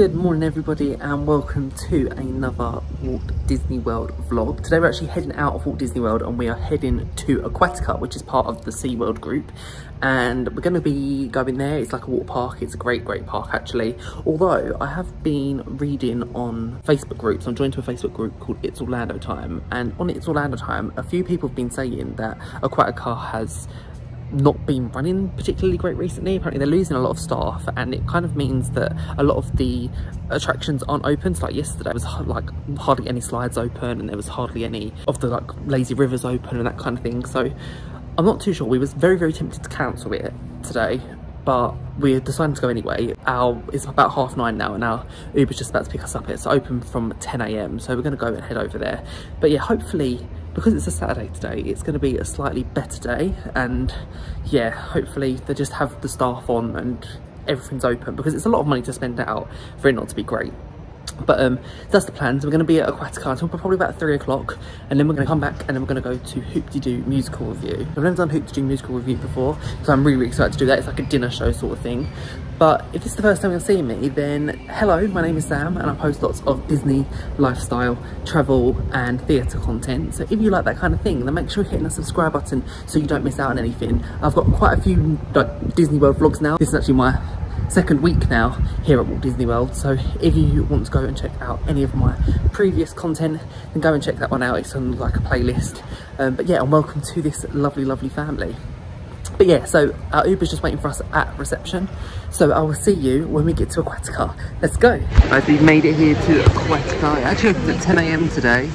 Good morning everybody, and welcome to another Walt Disney World vlog. Today we're actually heading out of Walt Disney World and we are heading to Aquatica, which is part of the SeaWorld group, and we're going to be going there. It's like a water park. It's a great park actually, although I have been reading on Facebook groups. I'm joined to a Facebook group called It's Orlando Time, and on It's Orlando Time a few people have been saying that Aquatica has not been running particularly great recently. Apparently they're losing a lot of staff, and it kind of means that a lot of the attractions aren't open. So like yesterday was like hardly any slides open, and there was hardly any of the like lazy rivers open and that kind of thing. So I'm not too sure. We was very tempted to cancel it today, but we decided to go anyway. It's about 9:30 now, and our Uber's just about to pick us up. It's open from 10 a.m. so we're going to go and head over there. But yeah, hopefully, because it's a Saturday today, it's going to be a slightly better day, and yeah, hopefully they just have the staff on and everything's open, because it's a lot of money to spend out for it not to be great. But that's the plan. So we're going to be at Aquatica until probably about 3 o'clock, and then we're going to come back and then we're going to go to Hoop-Dee-Doo Musical Revue. I've never done Hoop-Dee-Doo Musical Revue before, so I'm really excited to do that. It's like a dinner show sort of thing. But if this is the first time you're seeing me, then hello, my name is Sam, and I post lots of Disney lifestyle, travel and theatre content. So if you like that kind of thing, then make sure you're hitting the subscribe button so you don't miss out on anything. I've got quite a few like Disney World vlogs now. This is actually my second week now here at Walt Disney World, so if you want to go and check out any of my previous content, then go and check that one out. It's on like a playlist. But yeah, and welcome to this lovely family. But yeah, so our Uber's just waiting for us at reception, so I will see you when we get to Aquatica. Let's go. Guys, we've made it here to Aquatica. It actually opened at 10 a.m. today,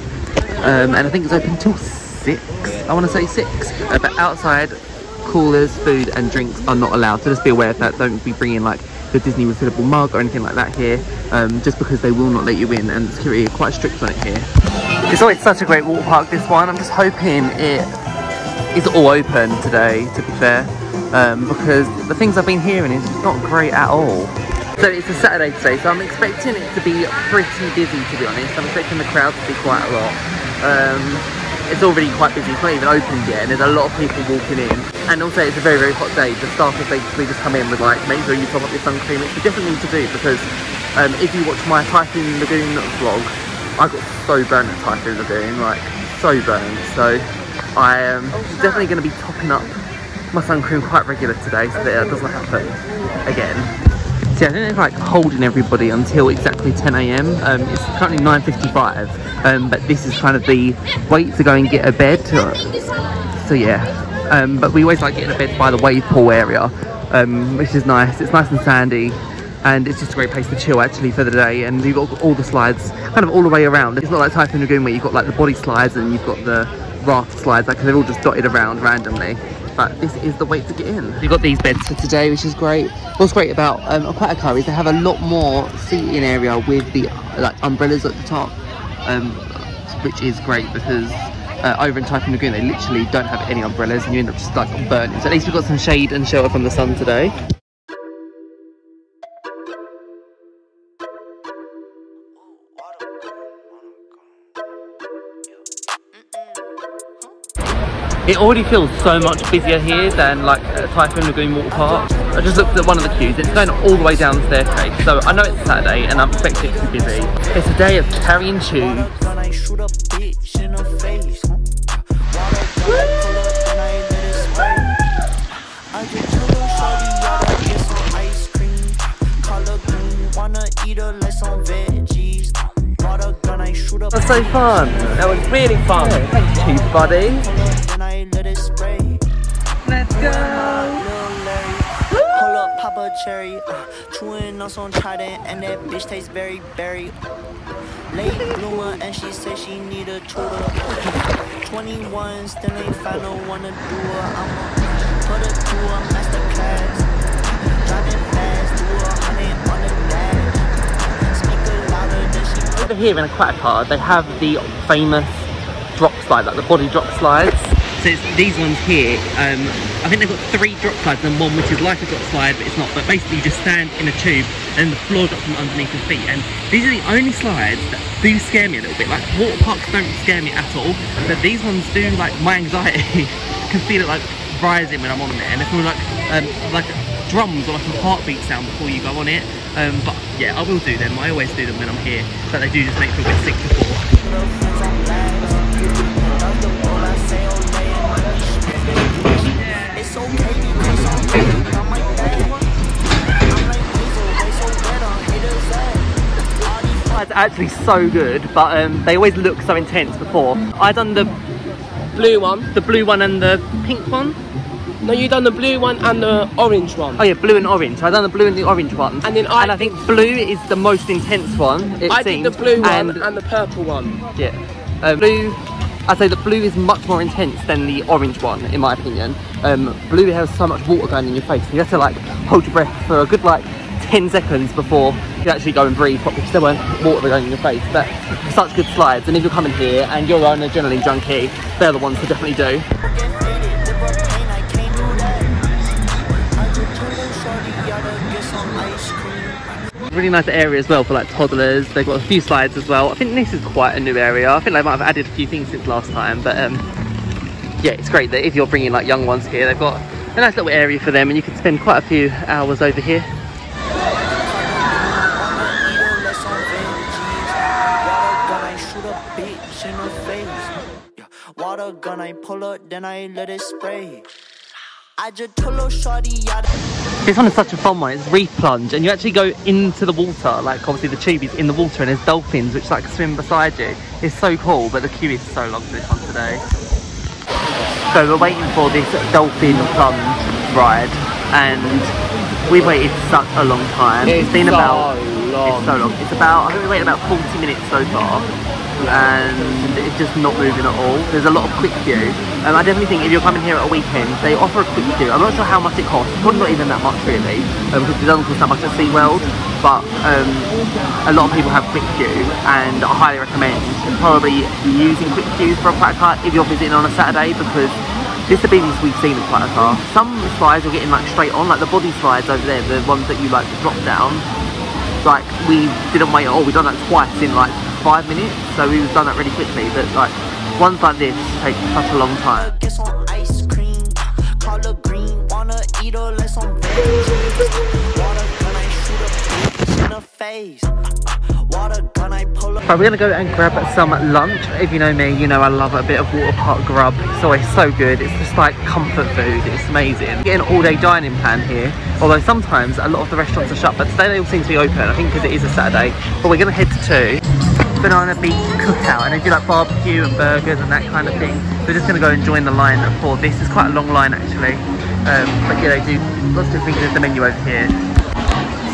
and I think it's open till 6. I want to say 6, but outside coolers, food and drinks are not allowed, so just be aware of that. Don't be bringing like the Disney refillable mug or anything like that here, just because they will not let you in, and security are quite strict on it here. It's always such a great water park, this one. I'm just hoping it is all open today, to be fair, because the things I've been hearing is just not great at all. So it's a Saturday today, so I'm expecting it to be pretty busy, to be honest. I'm expecting the crowd to be quite a lot. It's already quite busy. It's not even opened yet, and there's a lot of people walking in. And also, it's a very hot day. The staff have basically just come in with like, make sure you top up your sun cream, which you definitely need to do, because if you watch my Typhoon Lagoon vlog, I got so burnt at Typhoon Lagoon, like so burnt. So I am definitely going to be topping up my sun cream quite regular today, so that it doesn't happen again. See, I think they're like holding everybody until exactly 10 a.m. It's currently 9:55, but this is kind of the wait to go and get a bed. So yeah, but we always like getting a bed by the wave pool area, which is nice. It's nice and sandy, and it's just a great place to chill actually for the day. And you've got all the slides kind of all the way around. It's not like Typhoon Lagoon where you've got like the body slides and you've got the raft slides, like they're all just dotted around randomly. But this is the way to get in. We've got these beds for today, which is great. What's great about Aquatica is they have a lot more seating area with the like umbrellas at the top, which is great, because over in Typhoon Lagoon they literally don't have any umbrellas, and you end up just like burning. So at least we've got some shade and shelter from the sun today. It already feels so much busier here than like Typhoon Lagoon Water Park. I just looked at one of the queues. It's going all the way down the staircase, so I know it's Saturday and I'm expecting it to be busy. It's a day of carrying tubes. That was so fun. That was really fun. Thank you, buddy. Let's go! Pull up, pop a cherry, chewing us on Trident, and that bitch tastes berry. Late bloomer, and she said she need a tutor. 21, still ain't find no one to do her. I'ma put her to a masterclass. Driving fast, do 100 on the dash. Speak a louder than she. Over here in Aquatica, they have the famous drop slide, like the body drop slides. So it's these ones here. I think they've got 3 drop slides and one which is like a drop slide, but it's not. But basically you just stand in a tube and the floor drops from underneath your feet. And these are the only slides that do scare me a little bit. Like water parks don't scare me at all, but these ones do. Like my anxiety can feel it like rising when I'm on there, and it's more like drums or like a heartbeat sound before you go on it. But yeah, I will do them. I always do them when I'm here, but they do just make me a bit sick before. It's actually so good, but they always look so intense before. I done the blue one and the pink one. No, you done the blue one and the orange one. Oh yeah, blue and orange. I done the blue and the orange one. And then I think blue is the most intense one. I did the blue one and the purple one. Yeah, blue. I'd say the blue is much more intense than the orange one, in my opinion. Blue has so much water going in your face. You have to like hold your breath for a good like 10 seconds before you actually go and breathe properly, because there weren't water going in your face. But such good slides, and if you're coming here and you're an adrenaline junkie, they're the ones to definitely do. Really nice area as well for like toddlers. They've got a few slides as well. I think this is quite a new area. I think they might have added a few things since last time, but yeah, it's great that if you're bringing like young ones here, they've got a nice little area for them and you can spend quite a few hours over here. Water gun, I pull up, then I let it spray. I just pull up shorty. This one is such a fun one. It's reef plunge, and you actually go into the water. Like obviously the tube is in the water, and there's dolphins which like swim beside you. It's so cool, but the queue is so long for this one today. So we're waiting for this dolphin plunge ride, and we've waited such a long time. It's been so about long. It's so long. It's about, I think we waited about 40 minutes so far. And it's just not moving at all. There's a lot of quick queue, and I definitely think if you're coming here at a weekend, they offer a quick queue. I'm not sure how much it costs, probably not even that much really, because it doesn't cost that much at SeaWorld, but a lot of people have quick queue, and I highly recommend probably using quick queues for Aquatica if you're visiting on a Saturday, because this is the busiest we've seen in Aquatica. Some slides are getting like straight on, like the body slides over there, the ones that you like to drop down. Like we didn't wait at all, we've done that twice in like 5 minutes, so we've done that really quickly, but like ones like this take such a long time. Right, we're gonna go and grab some lunch. If you know me, you know I love a bit of water park grub. It's always so good. It's just like comfort food. It's amazing. Getting an all-day dining plan here, although sometimes a lot of the restaurants are shut, but today they all seem to be open, I think because it is a Saturday. But we're gonna head to Banana Beach Cookout, and they do like barbecue and burgers and that kind of thing. We're just gonna go and join the line for this. It's quite a long line actually, but yeah, they do lots of things with the menu over here.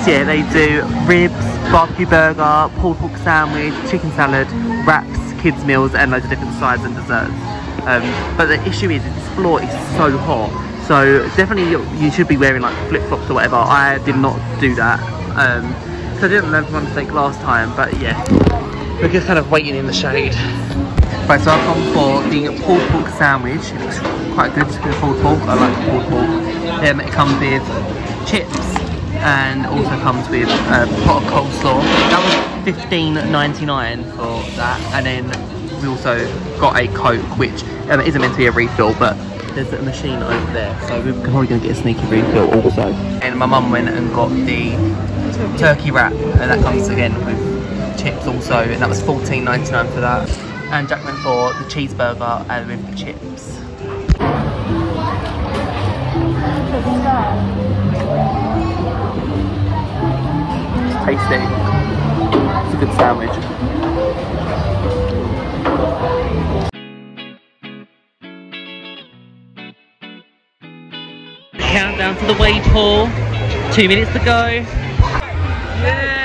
So yeah, they do ribs, barbecue burger, pulled pork sandwich, chicken salad, wraps, kids meals, and loads of different sides and desserts. But the issue is this floor is so hot, so definitely you should be wearing like flip-flops or whatever. I did not do that, so I didn't learn from my mistake last time, but yeah. We're just kind of waiting in the shade. Right, so I've gone for the pulled pork sandwich. It looks quite good, the pulled pork. I like the pulled pork. It comes with chips, and also comes with a pot of coleslaw. That was $15.99 for that. And then we also got a Coke, which isn't meant to be a refill, but there's a machine over there, so we're probably going to get a sneaky refill also. And my mum went and got the turkey wrap, and that comes again with chips also, and that was $14.99 for that. And Jack went for the cheeseburger and with the chips. It's tasty. It's a good sandwich. Countdown to the wage hall. 2 minutes to go. Yeah.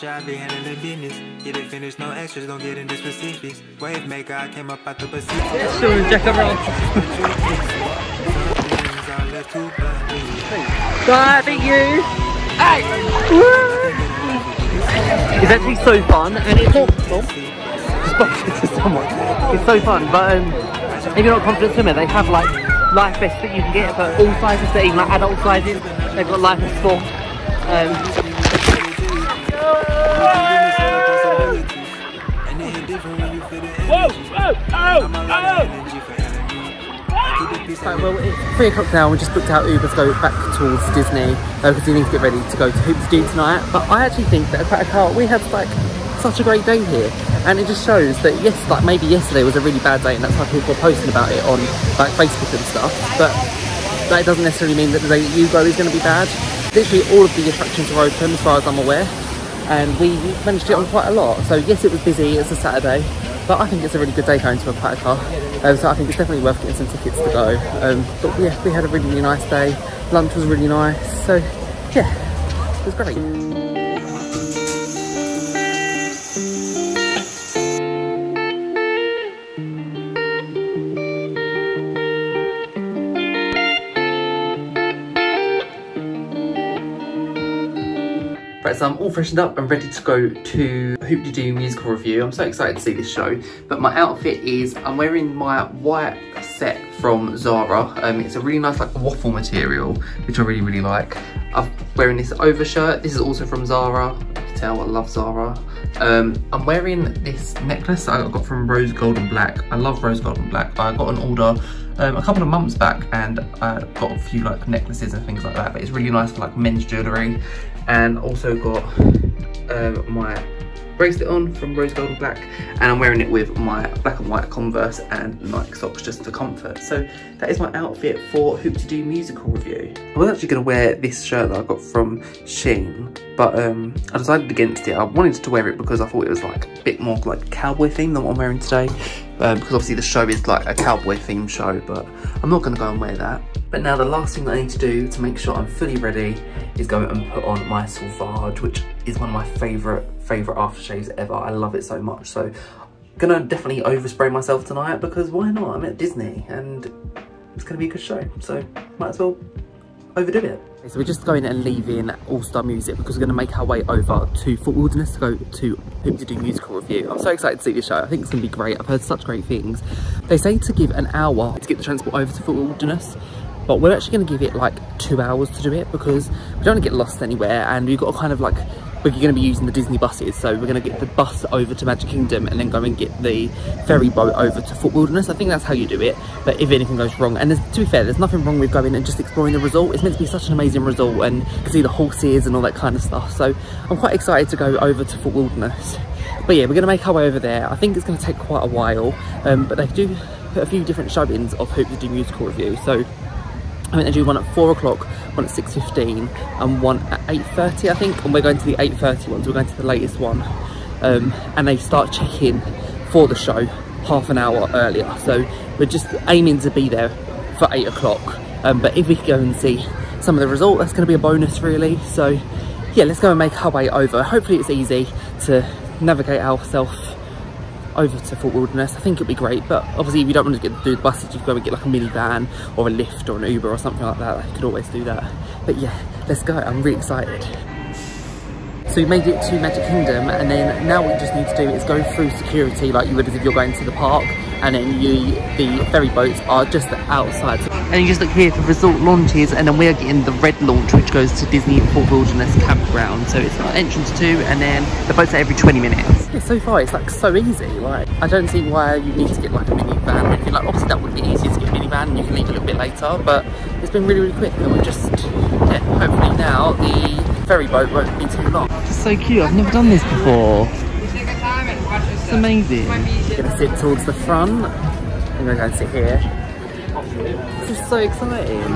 I be handling the business. Get it finished, no extras, don't get into specifics. Wave maker, I came up out the Pacific. It's sure, Jack, I'm wrong. Driving you. Hey! Woo! It's actually so fun, and it's awesome. boxes to someone. It's so fun, but if you're not a confident swimmer, they have like life vests that you can get for all sizes, even like adult sizes. They've got life vest for. Right, well, it's 3 o'clock now. We just booked out Uber to go back towards Disney because we need to get ready to go to Hoop-Dee-Doo tonight. But I actually think that Aquatica, we had like such a great day here, and it just shows that yes, like maybe yesterday was a really bad day, and that's why people are posting about it on like Facebook and stuff. But that doesn't necessarily mean that the day that you go is going to be bad. Literally all of the attractions are open, as far as I'm aware, and we managed to get on quite a lot. So yes, it was busy. It's a Saturday. But I think it's a really good day going to Aquatica, so I think it's definitely worth getting some tickets to go. But yeah, we had a really nice day, lunch was really nice, so yeah, it was great. Right, so I'm all freshened up and ready to go to Hoop-Dee-Doo Musical Revue. I'm so excited to see this show. But my outfit is, I'm wearing my white set from Zara. It's a really nice like waffle material, which I really, really like. I'm wearing this overshirt. This is also from Zara. You can tell I love Zara. I'm wearing this necklace I got from Rose Gold and Black. I love Rose Gold and Black. I got an order a couple of months back, and I got a few like necklaces and things like that, but it's really nice for like men's jewellery. And also got my bracelet on from Rose Gold and Black, and I'm wearing it with my black and white Converse and Nike socks just to comfort. So that is my outfit for Hoop-Dee-Doo Musical Revue. I was actually going to wear this shirt that I got from Sheen, but I decided against it. I wanted to wear it because I thought it was like a bit more like cowboy themed than what I'm wearing today, because obviously the show is like a cowboy themed show, but I'm not going to go and wear that. But now the last thing that I need to do to make sure I'm fully ready is go and put on my Sauvage, which is one of my favourite aftershaves ever. I love it so much. So I'm gonna definitely overspray myself tonight, because why not? I'm at Disney and it's gonna be a good show, so might as well overdo it. Okay, so we're just going and leaving All Star Music because we're gonna make our way over to Fort Wilderness to go to Hoop-Dee-Doo Musical Revue. I'm so excited to see this show. I think it's gonna be great. I've heard such great things. They say to give an hour to get the transport over to Fort Wilderness, but we're actually going to give it like 2 hours to do it, because we don't want to get lost anywhere, and we've got to kind of like, we're going to be using the Disney buses, so we're going to get the bus over to Magic Kingdom and then go and get the ferry boat over to Fort Wilderness. I think that's how you do it, but if anything goes wrong, and to be fair, there's nothing wrong with going and just exploring the resort. It's meant to be such an amazing resort, and you can see the horses and all that kind of stuff, so I'm quite excited to go over to Fort Wilderness. But yeah, we're going to make our way over there. I think it's going to take quite a while, but they do put a few different show-ins of Hoop-Dee-Doo Musical Revue, so I mean, they do one at 4 o'clock, one at 6:15 and one at 8:30, I think. And we're going to the 8:30 ones, we're going to the latest one. And they start checking for the show half an hour earlier. So we're just aiming to be there for 8 o'clock. But if we can go and see some of the resort, that's going to be a bonus, really. So, yeah, let's go and make our way over. Hopefully it's easy to navigate ourselves over to Fort Wilderness. I think it'll be great, but obviously if you don't want to get do the buses, you can go and get like a minivan or a Lyft or an Uber or something like that. You could always do that. But yeah, let's go. I'm really excited. So we made it to Magic Kingdom, and then now what you just need to do is go through security like you would as if you're going to the park, and then the ferry boats are just outside. And you just look here for resort launches, and then we're getting the red launch, which goes to Disney Fort Wilderness Campground. So it's like entrance 2, and then the boats are every 20 minutes. Yeah, so far it's like so easy. Like, I don't see why you need to get like a minivan or anything. Like, obviously that would be easier to get a minivan, and you can leave a little bit later, but it's been really, really quick, and we're just, yeah, hopefully now the ferry boat won't be too long. It's so cute, I've never done this before. It's amazing. We're gonna sit towards the front. I'm gonna go and sit here. This is so exciting.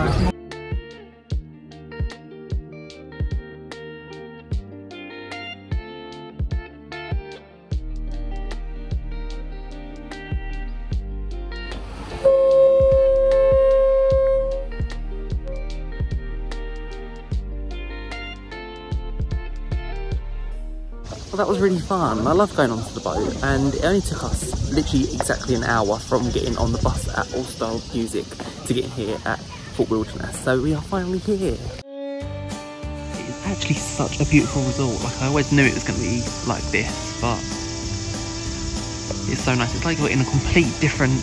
Well, that was really fun. I love going onto the boat, and it only took us literally exactly an hour from getting on the bus at All Star Music to getting here at Fort Wilderness. So we are finally here. It's actually such a beautiful resort. Like, I always knew it was going to be like this, but It's so nice. It's like we're in a complete different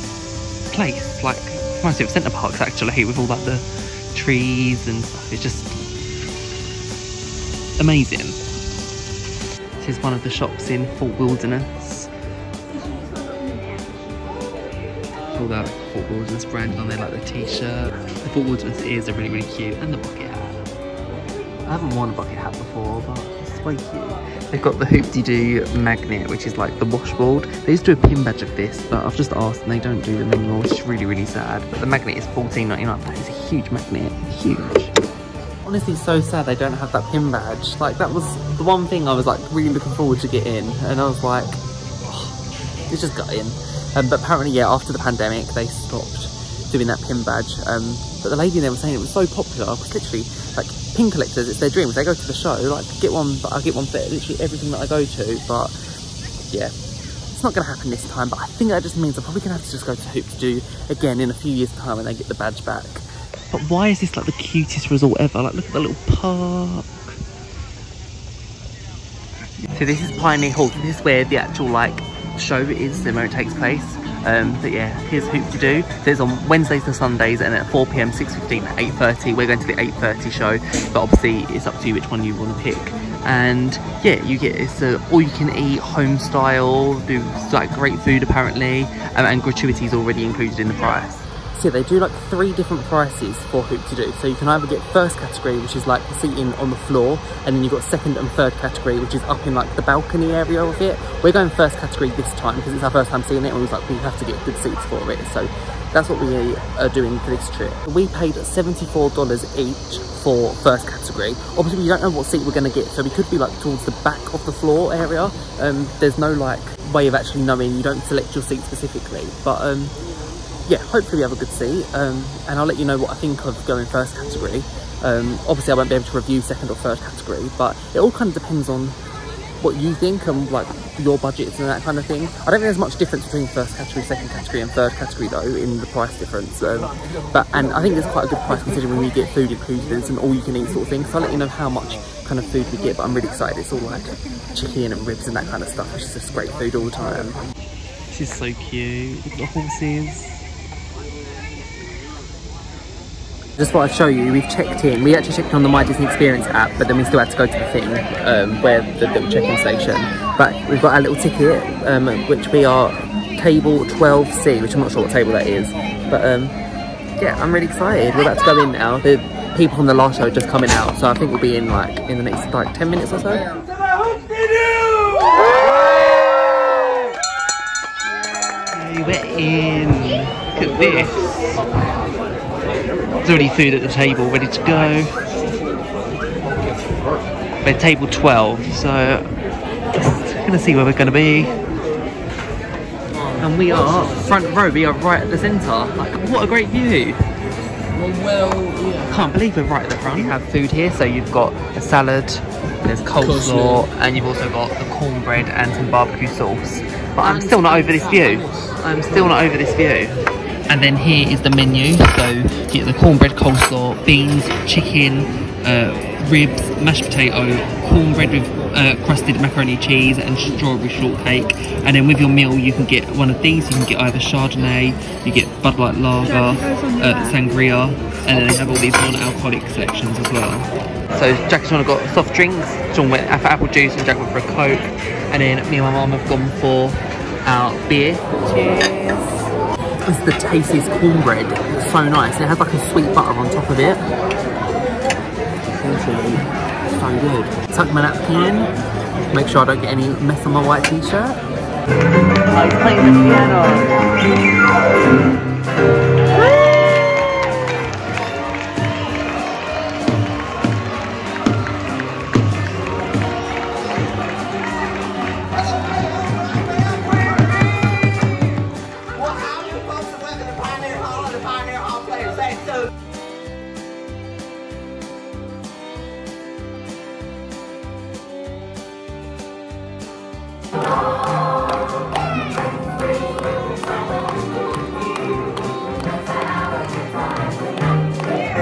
place. Like, it reminds me of Centre Parks, actually, with all that, the trees and stuff. It's just amazing. This is one of the shops in Fort Wilderness. All that Fort Wilderness brand on there, like the t-shirt. The Fort Wilderness ears are really, really cute, and the bucket hat. I haven't worn a bucket hat before, but it's way cute. They've got the Hoop-Dee-Doo magnet, which is like the washboard. They used to do a pin badge of this, but I've just asked and they don't do them anymore, which is really, really sad. But the magnet is $14.99. That is a huge magnet, huge. Honestly, so sad they don't have that pin badge. Like, that was the one thing I was like really looking forward to getting, and I was like, oh, it's just gutting. But apparently, yeah, after the pandemic, they stopped doing that pin badge. But the lady in there was saying it was so popular, because literally, like, pin collectors, it's their dream. If they go to the show, like, get one, but I get one for literally everything that I go to. But yeah, it's not going to happen this time. But I think that just means I'm probably going to have to just go to Hoop-Dee-Doo again in a few years' time when they get the badge back. But why is this like the cutest resort ever? Like, look at the little park. So this is Pioneer Hall. This is where the actual, like, show is and where it takes place. But yeah, here's Hoop-Dee-Doo. So it's on Wednesdays to Sundays, and at 4 p.m, 6:15, 8:30. We're going to the 8:30 show, but obviously it's up to you which one you want to pick. And yeah, you get, it's a all-you-can-eat home style. Do like great food apparently, and gratuities already included in the price. So they do like 3 different prices for Hoop-Dee-Doo. So you can either get first category, which is like the seating on the floor, and then you've got second and third category, which is up in like the balcony area of it. We're going first category this time because it's our first time seeing it, and we was like, we have to get good seats for it. So that's what we are doing for this trip. We paid $74 each for first category. Obviously, we don't know what seat we're going to get, so we could be like towards the back of the floor area. There's no like way of actually knowing. You don't select your seat specifically, but yeah, hopefully we have a good seat, and I'll let you know what I think of going first category. Obviously I won't be able to review second or third category, but it all kind of depends on what you think and like your budgets and that kind of thing. I don't think there's much difference between first category, second category and third category though in the price difference, and I think there's quite a good price considering when you get food included and some all you can eat sort of thing. So I'll let you know how much kind of food we get, but I'm really excited. It's all like chicken and ribs and that kind of stuff, which is just great food all the time. This is so cute, the horses. Just what I show you, we've checked in. We actually checked on the My Disney Experience app, but then we still had to go to the thing where the little check-in station. But we've got our little ticket, which we are table 12C, which I'm not sure what table that is. But yeah, I'm really excited. We're about to go in now. The people from the last show are just coming out, so I think we'll be in like in the next like 10 minutes or so. We're in. Look at this. There's already food at the table, ready to go. We're table 12, so just gonna see where we're gonna be. And we are front row, we are right at the centre. Like, what a great view! Well, yeah. Can't believe we're right at the front. You have food here, so you've got a salad, there's coleslaw, and you've also got the cornbread and some barbecue sauce. But I'm still not over this view. I'm still not over this view. And then here is the menu, so you get the cornbread, coleslaw, beans, chicken, ribs, mashed potato, cornbread with crusted macaroni cheese and strawberry shortcake. And then with your meal you can get one of these. You can get either Chardonnay, you get Bud Light Lager, Sangria, and then they have all these non-alcoholic selections as well. So Jack and John have got soft drinks, John went for apple juice and Jack went for a Coke. And then me and my mum have gone for our beer. Cheers. It's the tastiest cornbread. It's so nice. And it has like a sweet butter on top of it. It's so good. Tuck my napkin. Make sure I don't get any mess on my white t-shirt. Oh, he's playing the piano.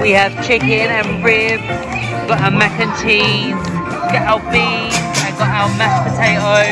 We have chicken and ribs, got our mac and cheese, got our beans, and got our mashed potato.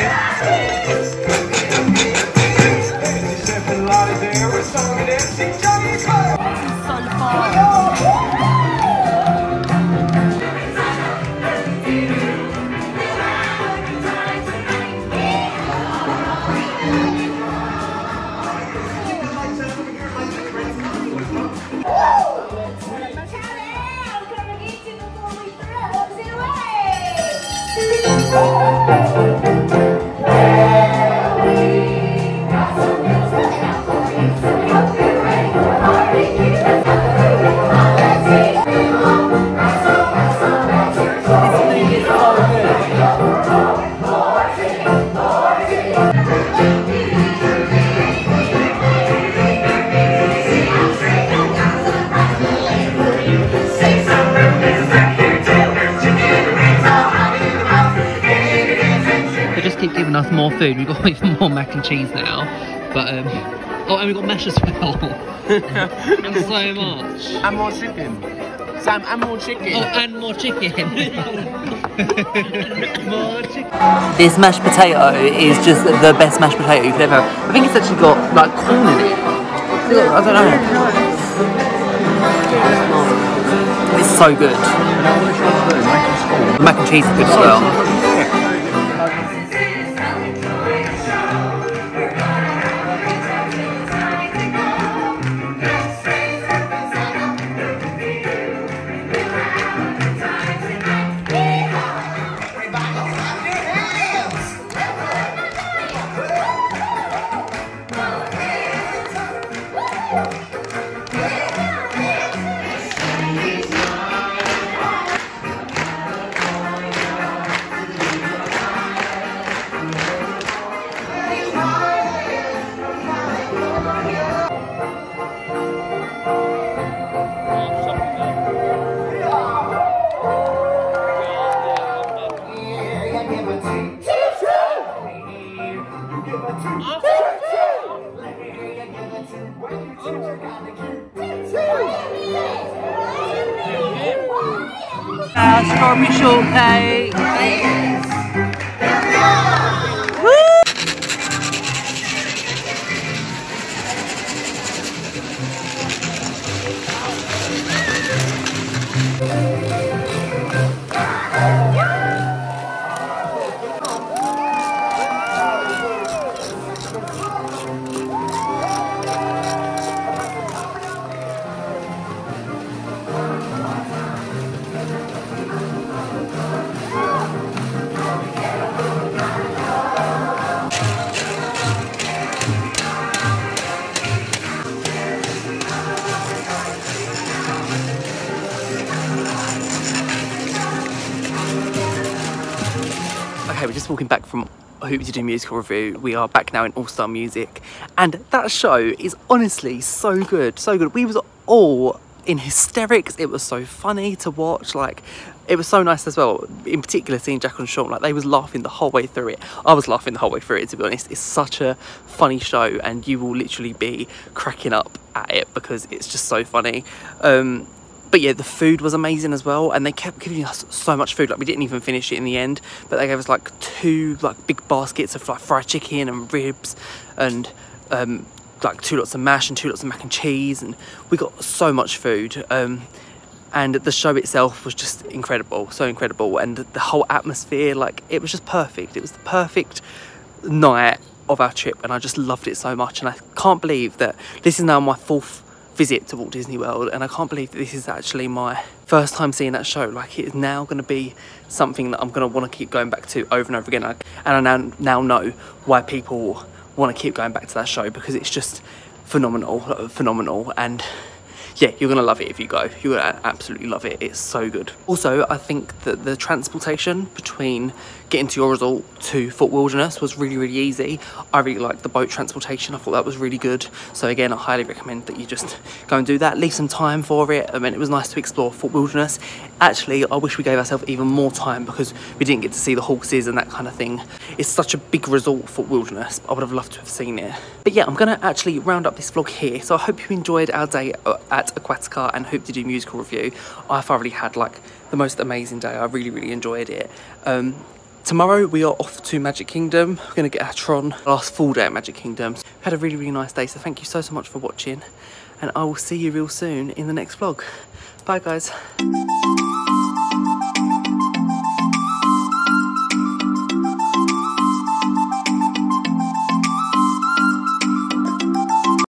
more food. We've got even more mac and cheese now. But oh, and we've got mash as well. And so much. And more chicken. Sam, and more chicken. Oh, and more chicken. More chicken. This mashed potato is just the best mashed potato you could ever have. I think it's actually got like corn in it. I don't know. It's so good. The mac and cheese is good as well. Strawberry shortcake. Woo! Okay, we're just walking back from Hoop-Dee-Doo Musical Revue. We are back now in All Star Music, and that show is honestly so good, so good. We was all in hysterics. It was so funny to watch. Like, it was so nice as well. In particular, seeing Jack and Sean, like they was laughing the whole way through it. I was laughing the whole way through it, to be honest. It's such a funny show, and you will literally be cracking up at it because it's just so funny. But yeah, the food was amazing as well, and they kept giving us so much food. Like, we didn't even finish it in the end, but they gave us like two like big baskets of like fried chicken and ribs, and like two lots of mash and two lots of mac and cheese, and we got so much food. And the show itself was just incredible, so incredible, and the whole atmosphere, like it was just perfect. It was the perfect night of our trip, and I just loved it so much. And I can't believe that this is now my fourth visit to Walt Disney World, and I can't believe that this is actually my first time seeing that show. Like, it is now going to be something that I'm going to want to keep going back to over and over again, and I now know why people want to keep going back to that show, because it's just phenomenal, phenomenal. And yeah, you're going to love it if you go. You're going to absolutely love it. It's so good. Also, I think that the transportation between getting to your resort to Fort Wilderness was really, really easy. I really liked the boat transportation. I thought that was really good. So again, I highly recommend that you just go and do that. Leave some time for it. I mean, it was nice to explore Fort Wilderness. Actually, I wish we gave ourselves even more time because we didn't get to see the horses and that kind of thing. It's such a big resort, Fort Wilderness. I would have loved to have seen it. But yeah, I'm going to actually round up this vlog here. So I hope you enjoyed our day at Aquatica and Hoop-Dee-Doo Musical Revue. I thoroughly had like the most amazing day. I really, really enjoyed it. Tomorrow we are off to Magic Kingdom. We're going to get our Tron, last full day at Magic Kingdom. So we had a really, really nice day. So thank you so, so much for watching, and I will see you real soon in the next vlog. Bye guys.